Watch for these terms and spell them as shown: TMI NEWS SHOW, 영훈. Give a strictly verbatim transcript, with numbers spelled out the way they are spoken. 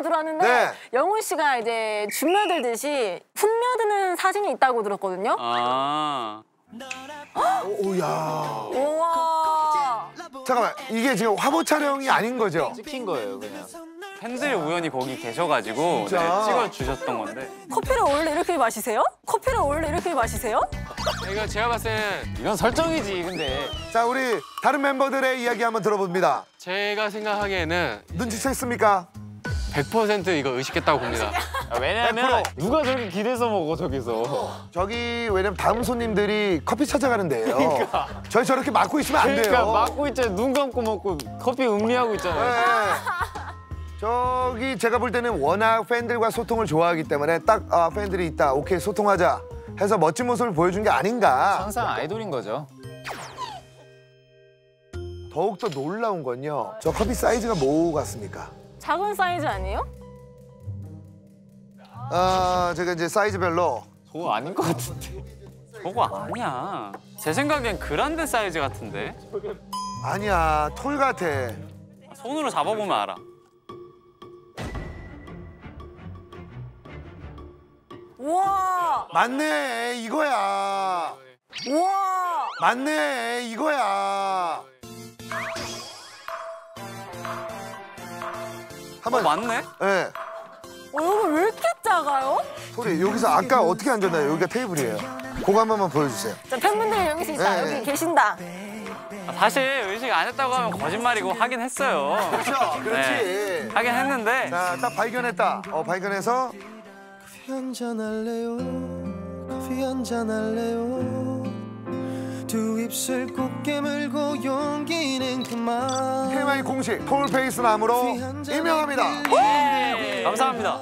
영화로 들어왔는데 네. 영훈 씨가 이제 줌며 들듯이 품며드는 사진이 있다고 들었거든요. 아. 오야. 우와. 잠깐만, 이게 지금 화보 촬영이 아닌 거죠? 찍힌 거예요, 그냥. 팬들이 우연히 거기 계셔가지고 네, 찍어주셨던 건데. 커피를 원래 이렇게 마시세요? 커피를 원래 이렇게 마시세요? 이거 제가 봤을 땐 이건 설정이지, 근데. 자, 우리 다른 멤버들의 이야기 한번 들어봅니다. 제가 생각하기에는 눈치챘습니까? 백 퍼센트 이거 의식했다고 봅니다. 왜냐면 백 퍼센트. 누가 저렇게 길에서 먹어, 저기서. 저기 왜냐면 다음 손님들이 커피 찾아가는데요. 그러니까. 저희 저렇게 막고 있으면 안 돼요. 그러니까 막고 있잖아요. 눈 감고 먹고 커피 음미하고 있잖아요. 네. 저기 제가 볼 때는 워낙 팬들과 소통을 좋아하기 때문에 딱 아, 팬들이 있다, 오케이 소통하자 해서 멋진 모습을 보여준 게 아닌가. 항상 아이돌인 거죠. 더욱더 놀라운 건요. 저 커피 사이즈가 뭐 같습니까? 작은 사이즈 아니에요? 아, 제가 이제 사이즈별로. 저거 아닌 것 같은데. 저거 아니야. 제 생각엔 그란데 사이즈 같은데. 아니야, 톨 같아. 손으로 잡아보면 알아. 우와! 맞네, 이거야. 우와! 맞네, 이거야. 한번 어, 맞네? 예. 네. 어, 여기 왜 이렇게 작아요? 소리, 여기서 아까 어떻게 앉았나요? 여기가 테이블이에요. 그거 한 번만 보여주세요. 자, 팬분들 여기 있다, 네, 여기 네. 계신다. 사실 의식 안 했다고 하면 거짓말이고 하긴 했어요. 그렇죠, 그렇지. 네. 하긴 했는데. 자, 딱 발견했다. 어, 발견해서. 커피 한잔 할래요, 커피 한잔 할래요. 두 입술 꼭 깨물고 용기는 그만. 티엠아이 공식 폴페이스 남으로 임명합니다. 감사합니다.